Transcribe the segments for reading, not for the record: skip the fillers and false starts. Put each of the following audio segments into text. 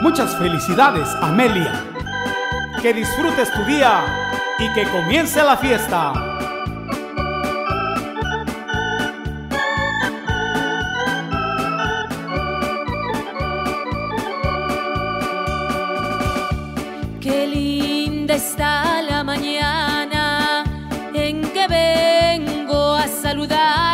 Muchas felicidades, Amelia. Que disfrutes tu día y que comience la fiesta. Qué linda está la mañana en que vengo a saludarte.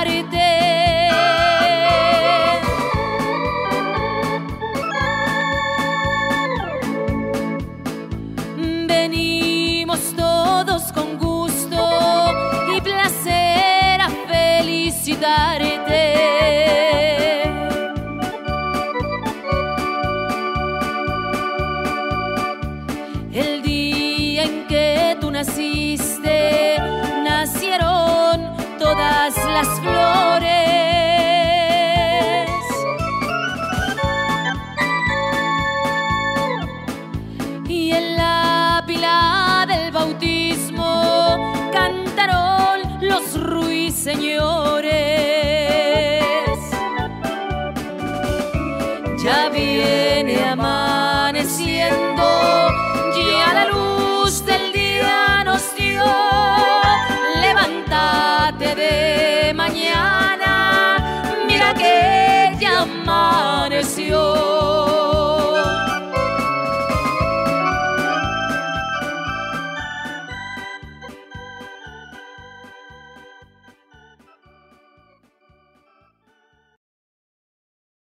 El día en que tú naciste, nacieron todas las flores. Y en la pila del bautismo cantaron los ruiseñores.